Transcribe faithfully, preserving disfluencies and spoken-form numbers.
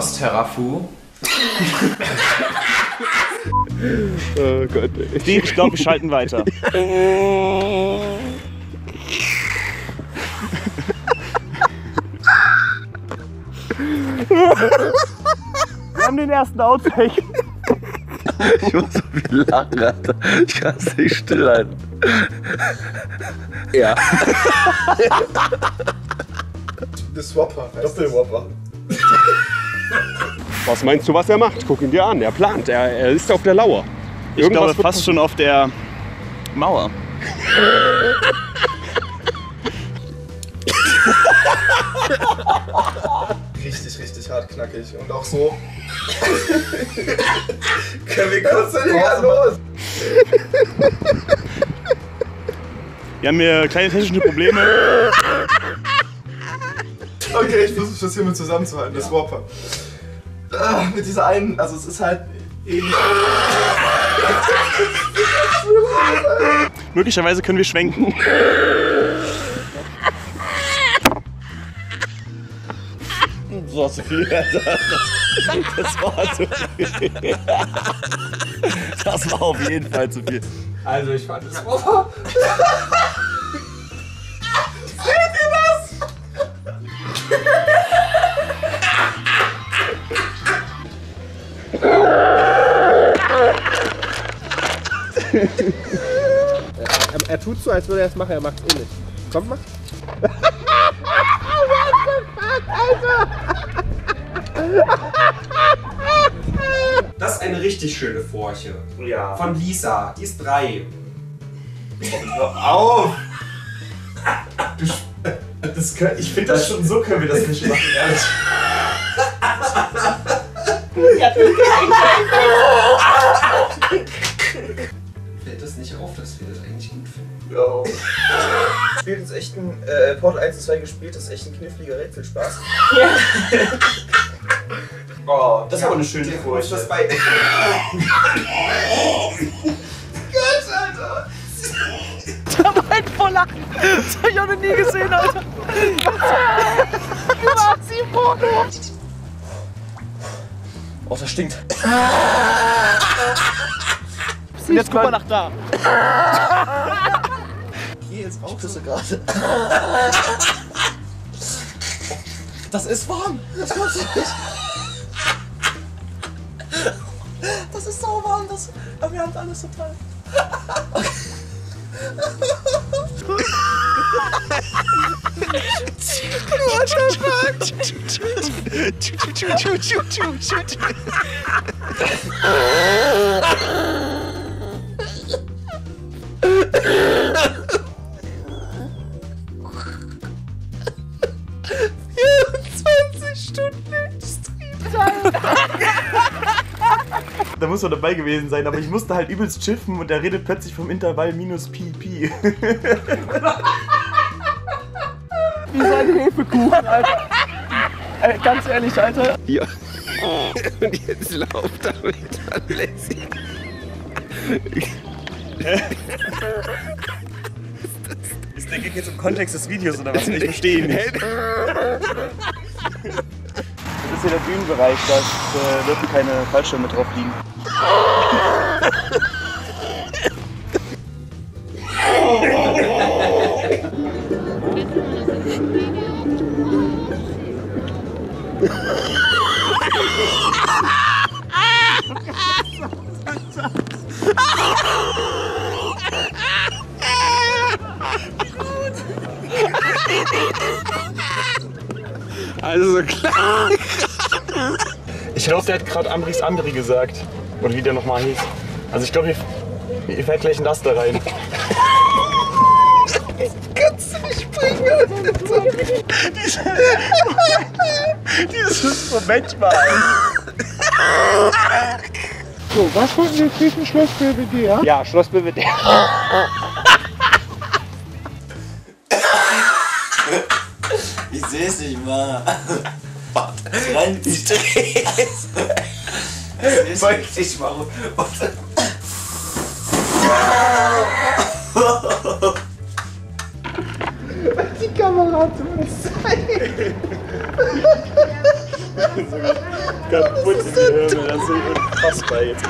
Lost Herafu. Oh Gott. Steve, ich glaube, wir schalten weiter. Wir haben den ersten Outtake. Ich muss so viel lachen, Alter. Ich kann es nicht still halten. Ja. Das Whopper. Doppelwhopper. Was meinst du, was er macht? Guck ihn dir an. Er plant. Er, er ist auf der Lauer. Irgendwas ich glaube, fast schon auf der Mauer. Richtig, richtig hart knackig. Und auch so. Können wir kurz denn hier los? Wir haben hier kleine technische Probleme. Okay, ich versuche das hier mit zusammenzuhalten, das Whopper. Ah, mit dieser einen, also es ist halt ähnlich. Möglicherweise können wir schwenken. Das war zu viel, Alter. Das war zu viel. Das war auf jeden Fall zu viel. Also ich fand das Whopper. Seht ihr das? er, er, er tut so, als würde er es machen, er macht es eh nicht. Komm, mach. What the fuck, Alter! Das ist eine richtig schöne Furche. Ja. Von Lisa. Die ist drei. Hör auf! Du, das kann, ich finde das schon so, können wir das nicht machen, ehrlich. Fällt das nicht auf, dass wir das eigentlich gut finden? Ja. Wir spielen jetzt echt ein äh, Portal eins und zwei gespielt, das ist echt ein kniffliger Rätselspaß. Ja. Oh, das ist aber eine schöne Furcht. Das bei. Gott, Alter! Da war ein voller. Das hab ich auch noch nie gesehen, Alter! Über sieben Porno! Oh, das stinkt. Und jetzt guck mal nach da. Hier ist auch so gerade. Das ist warm. Das kannst du nicht. Das ist so warm. Das, aber wir haben alles total. Okay. What the vierundzwanzig Stunden Industrieteil. Da muss man dabei gewesen sein, aber ich musste halt übelst schiffen und er redet plötzlich vom Intervall minus Pi Pi. Wie sein Hefekuchen, Alter. Äh, ganz ehrlich, Alter. Ja. Und jetzt lauft er mit Alessi. Ist der Gig jetzt im Kontext des Videos oder was? Ich verstehe ihn nicht. Das ist hier der Bühnenbereich, da äh, dürfen keine Fallschirme drauf liegen. Also klar. Ich glaube, der hat gerade Amris Amri gesagt. Oder wie der nochmal hieß. Also ich glaube, ihr, ihr fällt gleich ein Laster rein. Das kannst du nicht bringen. Dieses, dieses Moment mal. So, was wollten wir zwischen Schloss B W D, ja? Ja, Schloss B W D. Ich seh's nicht mal. Warte, rein die Stress. Ich weiß nicht warum. Warte. Die Kamera hat so was. Kaputt im Gehirn, das ist unfassbar jetzt.